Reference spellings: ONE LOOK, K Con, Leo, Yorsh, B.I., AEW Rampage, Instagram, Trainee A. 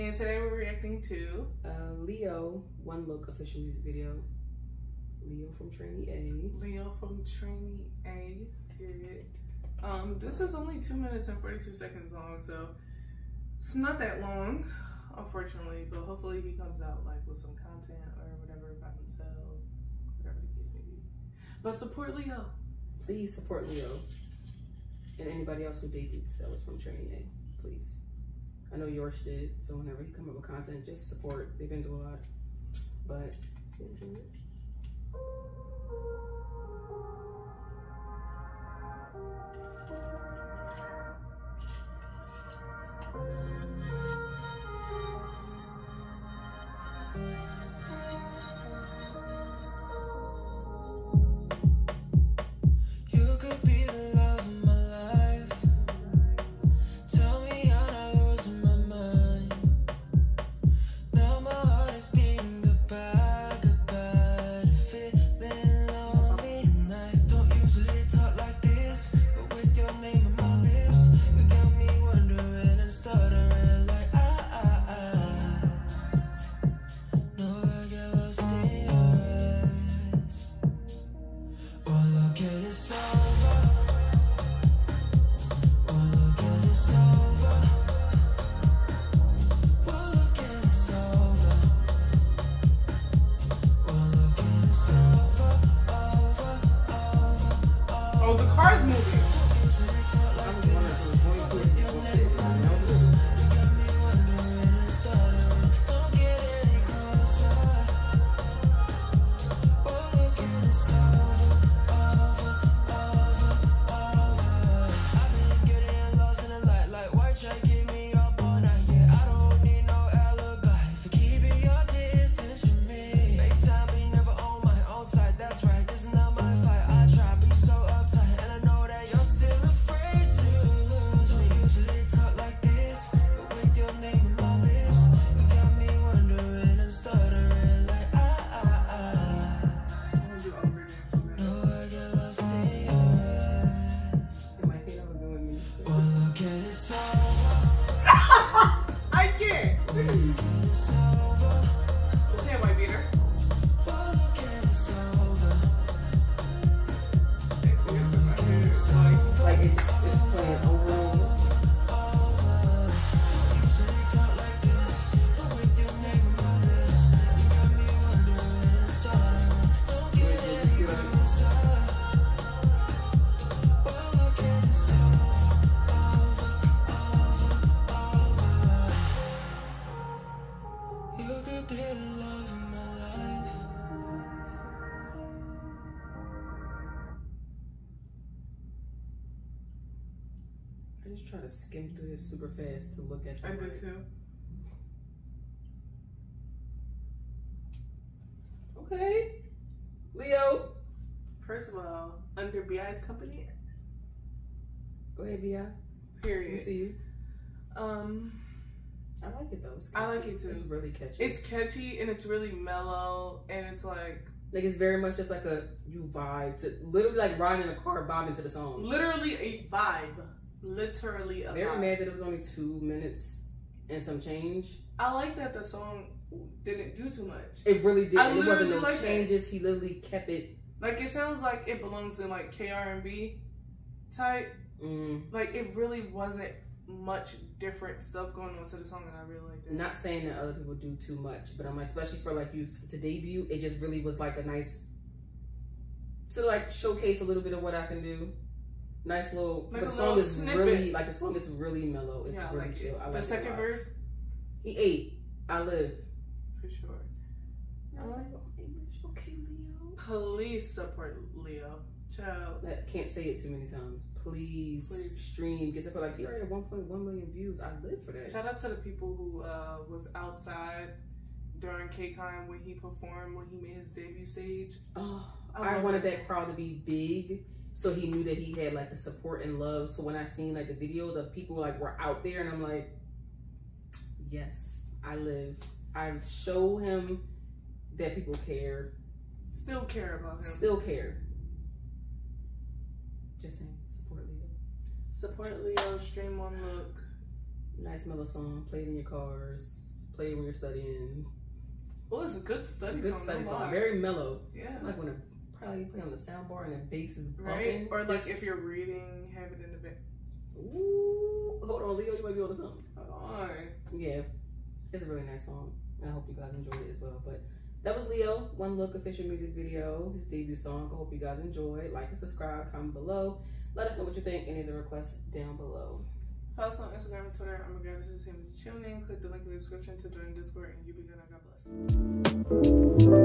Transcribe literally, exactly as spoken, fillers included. And today we're reacting to uh, Leo, One Look official music video. Leo from Trainee A. Leo from Trainee A, period. Um, this is only two minutes and forty-two seconds long, so it's not that long, unfortunately, but hopefully he comes out like with some content or whatever about himself, whatever the case may be. But support Leo. Please support Leo and anybody else who debuts that was from Trainee A, please. I know Yorsh did, so whenever he come up with content, just support. They've been through a lot, but let's get into it. I just try to skim through this super fast to look at the I word. Did too. Okay. Leo. First of all, under B I's company. Go ahead, B I. Period. Let me see you. Um I like it though. It's catchy. I like it too. It's really catchy. It's catchy and it's really mellow and it's like Like it's very much just like a you vibe to literally like riding in a car vibing to the song. Literally a vibe. Literally a They were mad that it was only two minutes and some change. I like that the song didn't do too much. It really didn't. I it wasn't no like changes. That. He literally kept it. Like it sounds like it belongs in like K R and B type. Mm. Like it really wasn't much different stuff going on to the song, and I really like that. Not saying that other people do too much, but I'm like, especially for like you to debut, it just really was like a nice to like showcase a little bit of what I can do. Nice little, like the song little is snippet. Really, like the song is really mellow. It's yeah, really like chill. It. I like the second verse, he ate. I live. For sure. I like English. Okay, Leo. Please support Leo. Child. That can't say it too many times. Please, Please. stream. Gets up for like, he already had one point one million views. I live for that. Shout out to the people who uh, was outside during K Con when he performed, when he made his debut stage. Oh, I, I wanted that crowd to be big. So he knew that he had like the support and love. So when I seen like the videos of people like were out there and I'm like, yes, I live. I show him that people care. Still care about him. Still care. Just saying, support Leo. Support Leo, stream One Look. Nice mellow song, play it in your cars. play when you're studying. Well, it's a good study it's a good song. Study song. Very mellow. Yeah. Like when a, probably play on the soundbar and the bass is bumping. Right? Or like just, if you're reading, have it in the back. Ooh. Hold on, Leo, you might be on to something. Hold on. Yeah. It's a really nice song. And I hope you guys enjoyed it as well. But that was Leo, One Look official music video, his debut song. I hope you guys enjoyed. Like and subscribe, comment below. Let us know what you think. Any of the requests down below. Follow us on Instagram and Twitter. I'm a guy. This is him. This is tuning. Click the link in the description to join the Discord, and you be good. God bless.